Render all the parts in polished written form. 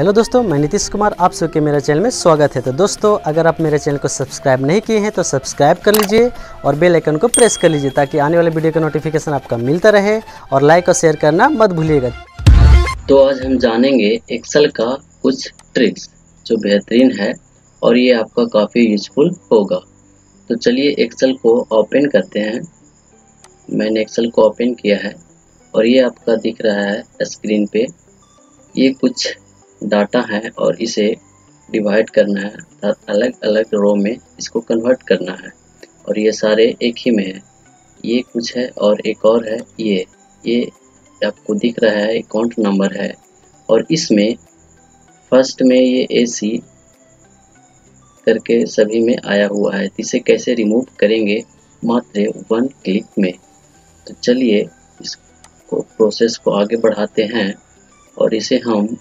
Hello दोस्तों, मैं नीतीश कुमार, आप सबके मेरे चैनल में स्वागत है। तो दोस्तों, अगर आप मेरे चैनल को सब्सक्राइब नहीं किए हैं तो सब्सक्राइब कर लीजिए और बेल आइकन को प्रेस कर लीजिए ताकि आने वाले वीडियो का नोटिफिकेशन आपका मिलता रहे। और लाइक और शेयर करना मत भूलिएगा। तो आज हम जानेंगे एक्सेल का कुछ ट्रिक्स जो बेहतरीन है और ये आपका काफ़ी यूजफुल होगा। तो चलिए एक्सेल को ओपन करते हैं। मैंने एक्सेल को ओपन किया है और ये आपका दिख रहा है स्क्रीन पे। ये कुछ डाटा है और इसे डिवाइड करना है, अर्थात अलग अलग रो में इसको कन्वर्ट करना है। और ये सारे एक ही में है। ये कुछ है और एक और है। ये आपको दिख रहा है अकाउंट नंबर है और इसमें फर्स्ट में ये AC करके सभी में आया हुआ है। इसे कैसे रिमूव करेंगे मात्र 1 क्लिक में। तो चलिए इसको प्रोसेस को आगे बढ़ाते हैं और इसे हम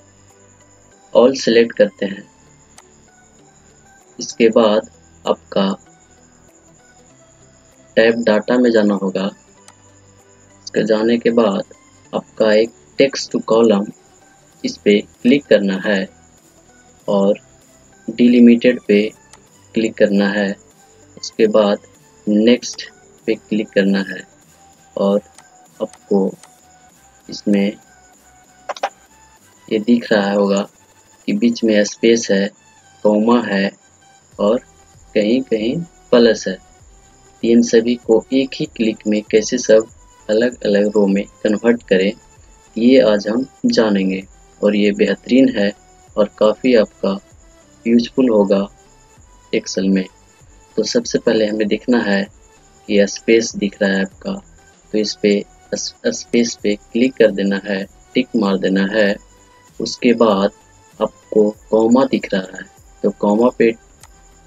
ऑल सेलेक्ट करते हैं। इसके बाद आपका टैब डाटा में जाना होगा। इसके जाने के बाद आपका एक टेक्स्ट टू कॉलम, इस पर क्लिक करना है और डिलिमिटेड पे क्लिक करना है। उसके बाद नेक्स्ट पे क्लिक करना है और आपको इसमें ये दिख रहा होगा कि बीच में स्पेस है, कॉमा है और कहीं कहीं प्लस है। इन सभी को एक ही क्लिक में कैसे सब अलग अलग रो में कन्वर्ट करें ये आज हम जानेंगे। और ये बेहतरीन है और काफ़ी आपका यूजफुल होगा एक्सेल में। तो सबसे पहले हमें देखना है कि स्पेस दिख रहा है आपका, तो इस पे स्पेस पे क्लिक कर देना है, टिक मार देना है। उसके बाद आपको कॉमा दिख रहा है तो कॉमा पे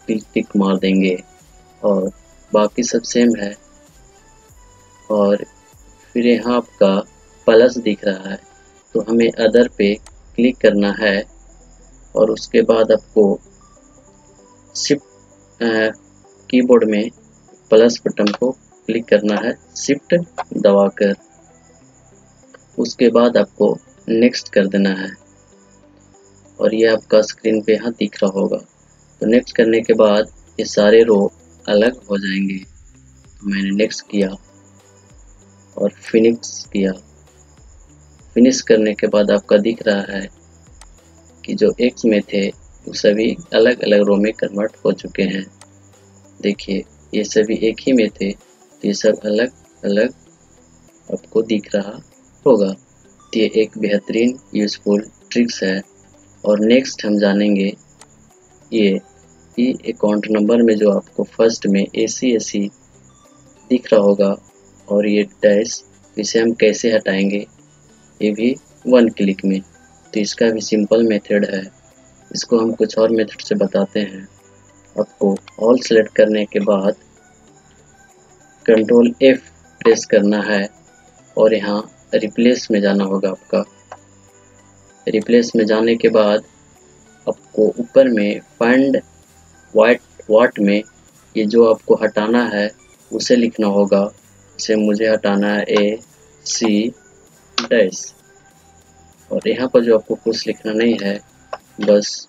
टिक मार देंगे और बाकी सब सेम है। और फिर यहाँ आपका प्लस दिख रहा है तो हमें अदर पे क्लिक करना है। और उसके बाद आपको शिफ्ट कीबोर्ड में प्लस बटन को क्लिक करना है शिफ्ट दबाकर। उसके बाद आपको नेक्स्ट कर देना है और ये आपका स्क्रीन पे यहाँ दिख रहा होगा। तो नेक्स्ट करने के बाद ये सारे रो अलग हो जाएंगे। तो मैंने नेक्स्ट किया और फिनिश किया। फिनिश करने के बाद आपका दिख रहा है कि जो एक्स में थे वो सभी अलग अलग रो में कन्वर्ट हो चुके हैं। देखिए, ये सभी एक ही में थे तो ये सब अलग अलग आपको दिख रहा होगा। ये एक बेहतरीन यूजफुल ट्रिक्स है। और नेक्स्ट हम जानेंगे ये अकाउंट नंबर में जो आपको फर्स्ट में AC दिख रहा होगा और ये डैश, इसे हम कैसे हटाएंगे ये भी 1 क्लिक में। तो इसका भी सिंपल मेथड है, इसको हम कुछ और मेथड से बताते हैं। आपको ऑल सेलेक्ट करने के बाद Ctrl F प्रेस करना है और यहाँ रिप्लेस में जाना होगा। आपका रिप्लेस में जाने के बाद आपको ऊपर में फाइंड वाट में ये जो आपको हटाना है उसे लिखना होगा। इसे मुझे हटाना है AC' और यहाँ पर जो आपको कुछ लिखना नहीं है, बस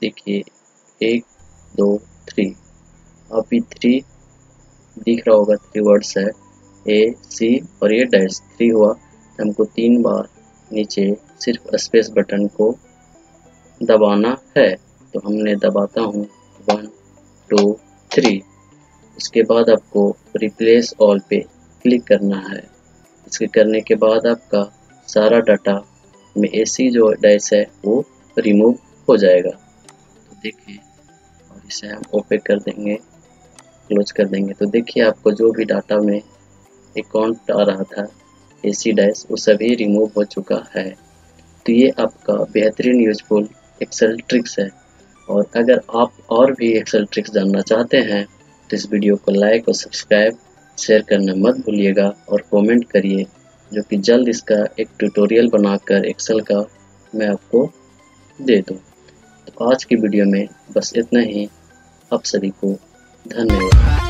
देखिए 1 2 3 आप ये 3 दिख रहा होगा, 3 वर्ड्स है AC और ये डैश 3 हुआ। तो हमको 3 बार नीचे सिर्फ स्पेस बटन को दबाना है। तो हमने दबाता हूँ 1 2 3। उसके बाद आपको रिप्लेस ऑल पे क्लिक करना है। इसके करने के बाद आपका सारा डाटा में AC जो डैश है वो रिमूव हो जाएगा। तो देखिए, और इसे हम ओपन कर देंगे, क्लोज कर देंगे। तो देखिए, आपको जो भी डाटा में अकाउंट आ रहा था AC' वो सभी रिमूव हो चुका है। तो ये आपका बेहतरीन यूजफुल एक्सेल ट्रिक्स है। और अगर आप और भी एक्सेल ट्रिक्स जानना चाहते हैं तो इस वीडियो को लाइक और सब्सक्राइब शेयर करना मत भूलिएगा और कमेंट करिए, जो कि जल्द इसका एक ट्यूटोरियल बनाकर एक्सेल का मैं आपको दे दूँ। तो आज की वीडियो में बस इतना ही। आप सभी को धन्यवाद।